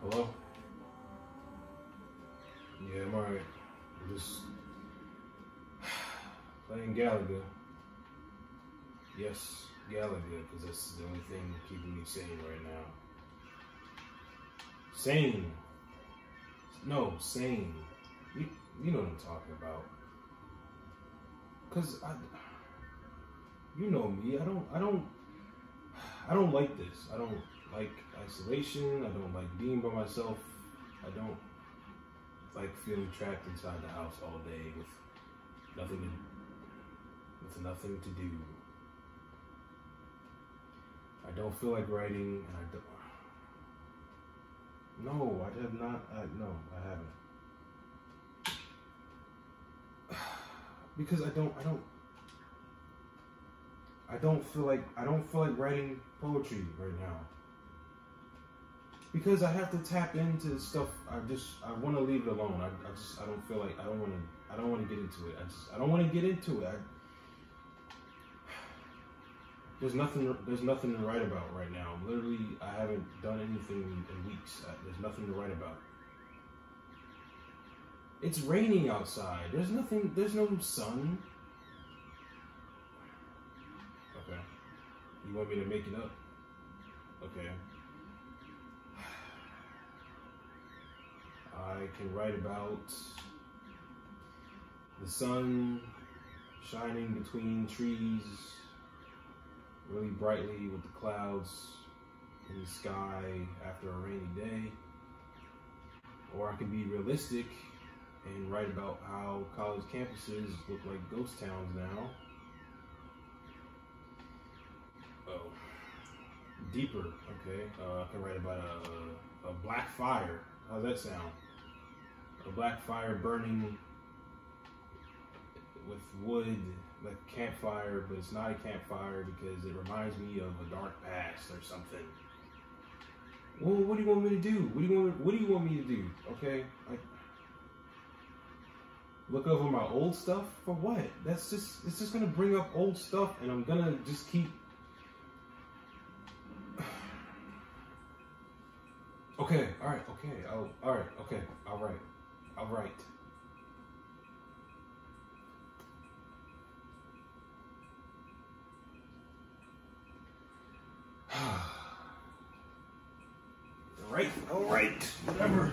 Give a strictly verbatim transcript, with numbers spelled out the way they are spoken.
Hello? Yeah, I'm alright. I'm just playing Galaga. Yes, Galaga, because that's the only thing keeping me sane right now. Sane. No, sane. You, you know what I'm talking about. Cause I, you know me. I don't. I don't. I don't like this. I don't like isolation. I don't like being by myself. I don't like feeling trapped inside the house all day with nothing to, with nothing to do. I don't feel like writing. And I don't. No, I have not. I, no, I haven't. Because I don't. I don't. I don't feel like I don't feel like writing poetry right now because I have to tap into stuff. I just I want to leave it alone. I, I just I don't feel like I don't want to I don't want to get into it. I just I don't want to get into it. I, there's nothing there's nothing to write about right now. Literally, I haven't done anything in weeks. I, there's nothing to write about. It's raining outside. There's nothing. There's no sun. You want me to make it up? Okay. I can write about the sun shining between trees really brightly with the clouds in the sky after a rainy day. Or I can be realistic and write about how college campuses look like ghost towns now. Oh, deeper, okay. Uh, I can write about a, a black fire. How's that sound? A black fire burning with wood, like a campfire, but it's not a campfire because it reminds me of a dark past or something. Well, what do you want me to do? What do you want? What do you want me to do? Okay, like look over my old stuff for what? That's just it's just gonna bring up old stuff, and I'm gonna just keep. Okay, all right, okay, I'll, all right, okay, all right, all right. All right, all right, whatever.